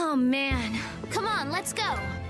Oh man, come on, let's go!